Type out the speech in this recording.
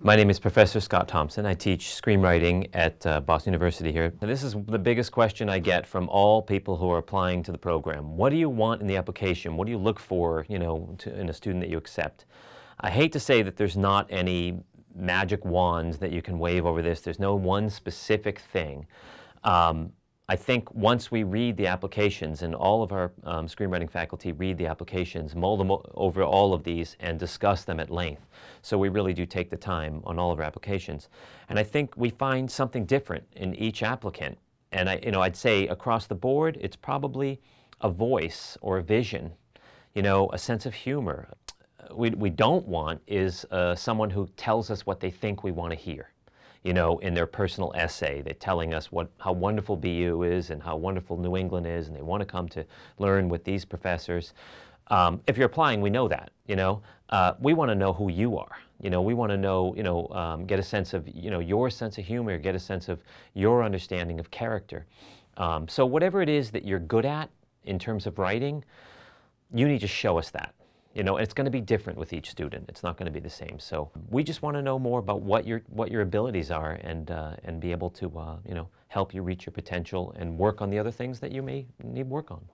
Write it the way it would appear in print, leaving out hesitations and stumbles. My name is Professor Scott Thompson. I teach screenwriting at Boston University here. Now, this is the biggest question I get from all people who are applying to the program. What do you want in the application? What do you look for, you know, in a student that you accept? I hate to say that there's not any magic wands that you can wave over this. There's no one specific thing. I think once we read the applications, and all of our screenwriting faculty read the applications, mull them over all of these and discuss them at length. So we really do take the time on all of our applications. And I think we find something different in each applicant. And I'd say across the board, it's probably a voice or a vision, you know, a sense of humor. We don't want is someone who tells us what they think we want to hear. You know, in their personal essay, they're telling us how wonderful BU is and how wonderful New England is, and they want to come to learn with these professors. If you're applying, we know that, you know. We want to know who you are. You know, we want to know, you know, get a sense of, you know, your sense of humor, get a sense of your understanding of character. So whatever it is that you're good at in terms of writing, you need to show us that. You know, it's going to be different with each student. It's not going to be the same. So we just want to know more about what your abilities are, and be able to you know, help you reach your potential and work on the other things that you may need work on.